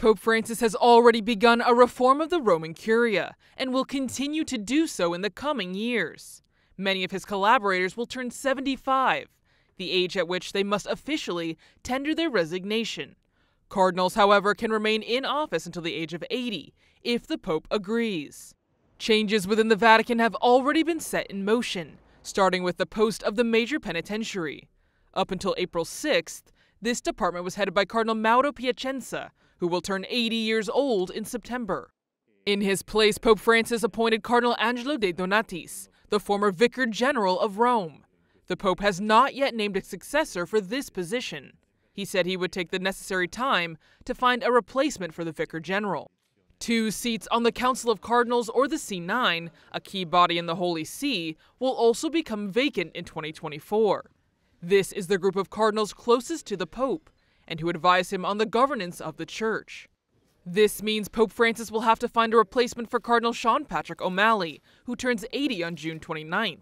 Pope Francis has already begun a reform of the Roman Curia and will continue to do so in the coming years. Many of his collaborators will turn 75, the age at which they must officially tender their resignation. Cardinals, however, can remain in office until the age of 80, if the Pope agrees. Changes within the Vatican have already been set in motion, starting with the post of the Major Penitentiary. Up until April 6th, this department was headed by Cardinal Mauro Piacenza, who will turn 80 years old in September. In his place, Pope Francis appointed Cardinal Angelo de Donatis, the former Vicar General of Rome. The Pope has not yet named a successor for this position. He said he would take the necessary time to find a replacement for the Vicar General. Two seats on the Council of Cardinals, or the C9, a key body in the Holy See, will also become vacant in 2024. This is the group of cardinals closest to the Pope and who advise him on the governance of the Church. This means Pope Francis will have to find a replacement for Cardinal Sean Patrick O'Malley, who turns 80 on June 29th.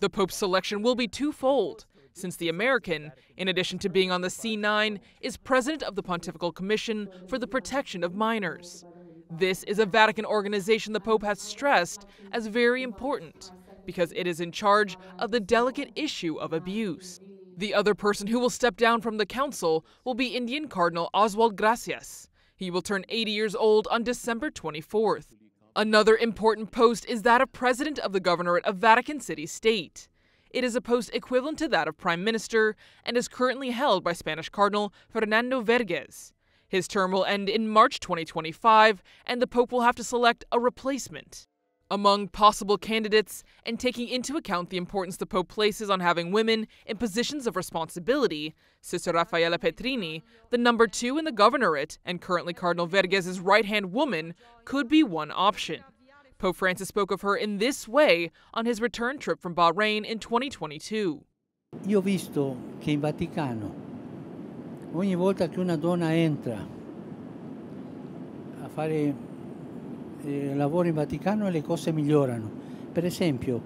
The Pope's selection will be twofold, since the American, in addition to being on the C9, is president of the Pontifical Commission for the Protection of Minors. This is a Vatican organization the Pope has stressed as very important, because it is in charge of the delicate issue of abuse. The other person who will step down from the council will be Indian Cardinal Oswald Gracias. He will turn 80 years old on December 24th. Another important post is that of President of the Governorate of Vatican City State. It is a post equivalent to that of Prime Minister and is currently held by Spanish Cardinal Fernando Vérgez. His term will end in March 2025, and the Pope will have to select a replacement. Among possible candidates, and taking into account the importance the Pope places on having women in positions of responsibility, Sister Raffaella Petrini, the number 2 in the governorate and currently Cardinal Verges's right-hand woman, could be one option. Pope Francis spoke of her in this way on his return trip from Bahrain in 2022. Io ho visto che in Vaticano ogni volta che una donna entra a fare lavoro in Vaticano le cose migliorano. Per esempio,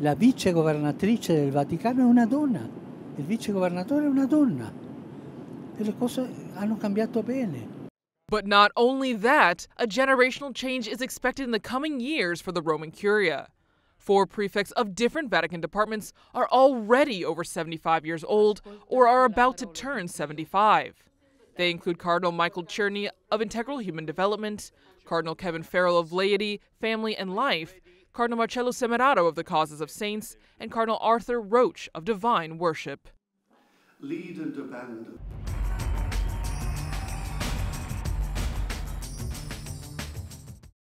la vicegovernatrice del Vaticano è una donna, il vicegovernatore è una donna, e le cose hanno cambiato bene. But not only that, a generational change is expected in the coming years for the Roman Curia. 4 prefects of different Vatican departments are already over 75 years old or are about to turn 75. They include Cardinal Michael Czerny of Integral Human Development, Cardinal Kevin Farrell of Laity, Family and Life, Cardinal Marcello Semeraro of the Causes of Saints, and Cardinal Arthur Roach of Divine Worship. Lead and abandon.